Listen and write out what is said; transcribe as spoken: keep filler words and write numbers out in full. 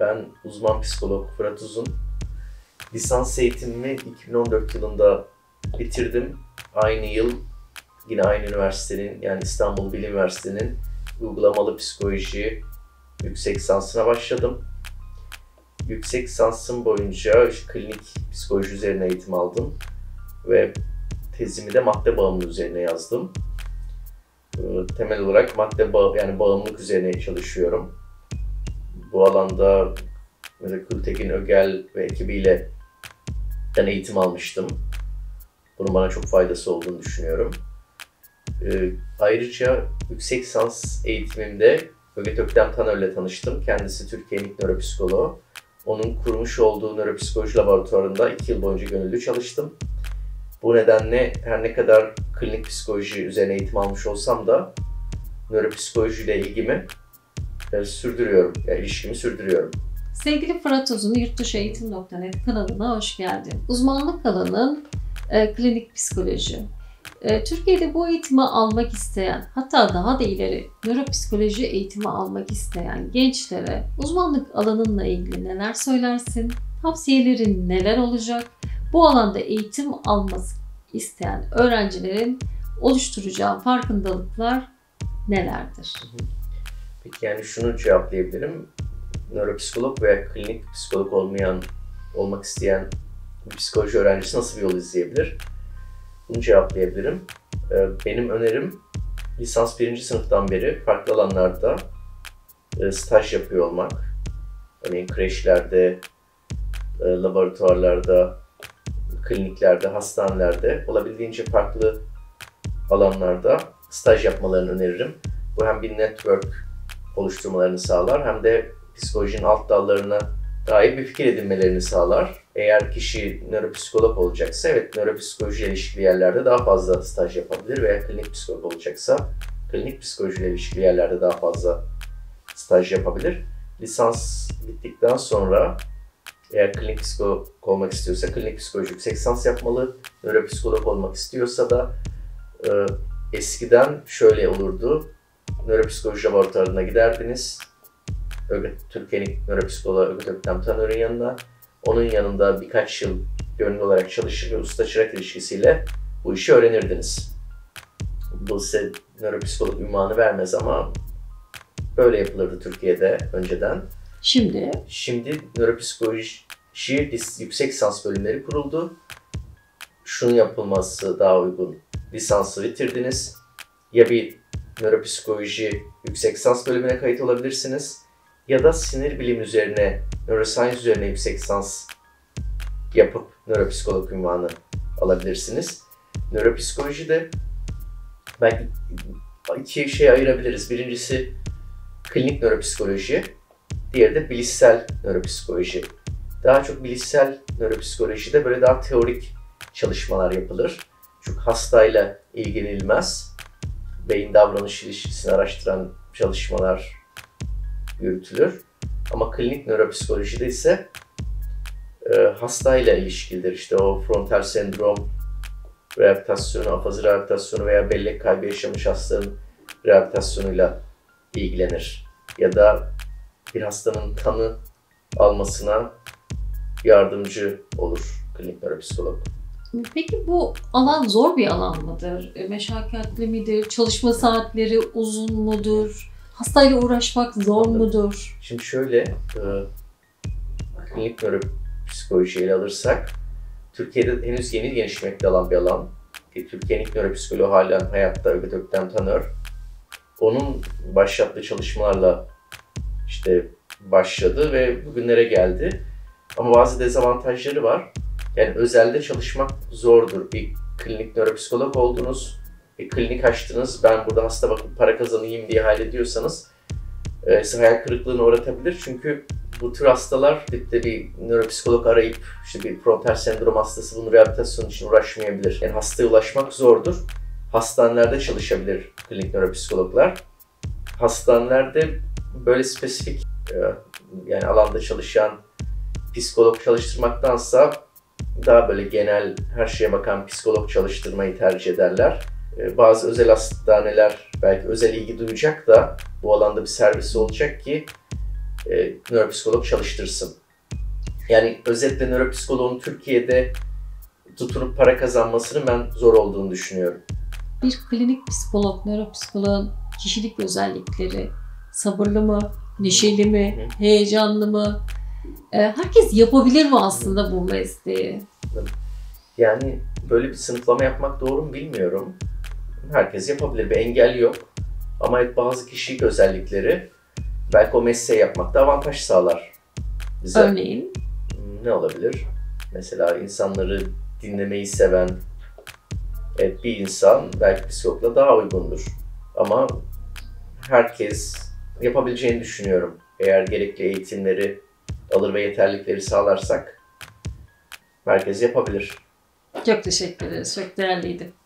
Ben uzman psikolog Fırat Uzun. Lisans eğitimimi iki bin on dört yılında bitirdim. Aynı yıl yine aynı üniversitenin, yani İstanbul Bilim Üniversitesi'nin uygulamalı psikoloji yüksek lisansına başladım. Yüksek lisansım boyunca klinik psikoloji üzerine eğitim aldım ve tezimi de madde bağımlılığı üzerine yazdım. Temel olarak madde bağ yani bağımlılık üzerine çalışıyorum. Bu alanda mesela Kultekin Ögel ve ekibiyle ben eğitim almıştım. Bunun bana çok faydası olduğunu düşünüyorum. Ee, ayrıca yüksek lisans eğitimimde Öget Öktem ile tanıştım. Kendisi Türkiye'nin ilk nöropsikoloğu. Onun kurmuş olduğu nöropsikoloji laboratuvarında iki yıl boyunca gönüllü çalıştım. Bu nedenle her ne kadar klinik psikoloji üzerine eğitim almış olsam da nöropsikolojiyle ilgimi e, sürdürüyorum, yani ilişkimi sürdürüyorum. Sevgili Fırat Uzun, yurtdışıeğitim nokta net kanalına hoş geldin. Uzmanlık alanın e, klinik psikoloji. E, Türkiye'de bu eğitimi almak isteyen, hatta daha da ileri nöropsikoloji eğitimi almak isteyen gençlere uzmanlık alanınla ilgili neler söylersin? Tavsiyelerin neler olacak? Bu alanda eğitim alması isteyen öğrencilerin oluşturacağı farkındalıklar nelerdir? Peki, yani şunu cevaplayabilirim. Nöropsikolog veya klinik psikolog olmayan, olmak isteyen bir psikoloji öğrencisi nasıl bir yol izleyebilir? Bunu cevaplayabilirim. Benim önerim, lisans birinci sınıftan beri farklı alanlarda staj yapıyor olmak. Örneğin kreşlerde, laboratuvarlarda, kliniklerde, hastanelerde, olabildiğince farklı alanlarda staj yapmalarını öneririm. Bu hem bir network oluşturmalarını sağlar hem de psikolojinin alt dallarına dair bir fikir edinmelerini sağlar. Eğer kişi nöropsikolog olacaksa, evet, nöropsikolojiyle ilişkili yerlerde daha fazla staj yapabilir veya klinik psikolog olacaksa, klinik psikolojiyle ilişkili yerlerde daha fazla staj yapabilir. Lisans bittikten sonra eğer klinik psikolog olmak istiyorsa klinik psikoloji yüksek lisans yapmalı, nöropsikolog olmak istiyorsa da e, eskiden şöyle olurdu, nöropsikoloji laboratuvarına giderdiniz, Türkiye'nin nöropsikoloğu Öget Öktem Taner'in yanına, onun yanında birkaç yıl gönüllü olarak çalışır ve usta-çırak ilişkisiyle bu işi öğrenirdiniz. Bu size nöropsikolog ünvanı vermez ama böyle yapılırdı Türkiye'de önceden. Şimdi? Şimdi nöropsikoloji yüksek lisans bölümleri kuruldu. Şunun yapılması daha uygun. Lisansı bitirdiniz. Ya bir nöropsikoloji yüksek lisans bölümüne kayıt olabilirsiniz ya da sinir bilimi üzerine, neuroscience üzerine yüksek lisans yapıp nöropsikolog ünvanı alabilirsiniz. Nöropsikolojide belki iki şey ayırabiliriz. Birincisi klinik nöropsikoloji. Diğeri de bilişsel nöropsikoloji. Daha çok bilişsel nöropsikolojide böyle daha teorik çalışmalar yapılır. Çünkü hastayla ilgilenilmez. Beyin davranış ilişkisini araştıran çalışmalar yürütülür. Ama klinik nöropsikolojide ise e, hastayla ilişkilidir. İşte o frontal sendrom rehabilitasyonu, afazi rehabilitasyonu veya bellek kaybı yaşamış hastanın rehabilitasyonuyla ilgilenir. Ya da bir hastanın tanı almasına yardımcı olur klinik nöropsikolog. Peki bu alan zor bir alan mıdır? Meşakkatli midir? Çalışma saatleri uzun mudur? Hastayla uğraşmak zor Anladım. mudur? Şimdi şöyle, e, klinik nöropsikolojiyi ele alırsak, Türkiye'de henüz yeni gelişmekte olan bir alan. E, Türkiye'nin nöropsikoloğu halen hayatta Öget Öktem Taner. Onun başlattığı çalışmalarla İşte başladı ve bugünlere geldi. Ama bazı dezavantajları var. Yani özelde çalışmak zordur. Bir klinik nöropsikolog oldunuz, bir klinik açtınız, ben burada hasta bakıp para kazanayım diye hallediyorsanız e, size hayal kırıklığına uğratabilir. Çünkü bu tür hastalar bir de bir nöropsikolog arayıp, işte bir frontal sendrom hastası bunun rehabilitasyonu için uğraşmayabilir. Yani hastaya ulaşmak zordur. Hastanelerde çalışabilir klinik nöropsikologlar. Hastanelerde böyle spesifik yani alanda çalışan psikolog çalıştırmaktansa daha böyle genel her şeye bakan psikolog çalıştırmayı tercih ederler. Bazı özel hastaneler belki özel ilgi duyacak da bu alanda bir servisi olacak ki e, nöropsikolog çalıştırsın. Yani özetle nöropsikoloğun Türkiye'de tutunup para kazanmasını ben zor olduğunu düşünüyorum. Bir klinik psikolog, nöropsikoloğun kişilik özellikleri, sabırlı mı, neşeli mi, Hı. heyecanlı mı? E, herkes yapabilir mi aslında Hı. bu mesleği? Yani böyle bir sınıflama yapmak doğru mu bilmiyorum. Herkes yapabilir, bir engel yok. Ama bazı kişilik özellikleri belki o mesleği yapmakta avantaj sağlar bize. Örneğin? Ne olabilir? Mesela insanları dinlemeyi seven evet, bir insan belki psikologla daha uygundur. Ama herkes yapabileceğini düşünüyorum. Eğer gerekli eğitimleri alır ve yeterlilikleri sağlarsak herkes yapabilir. Çok teşekkür ederiz. Çok değerliydi.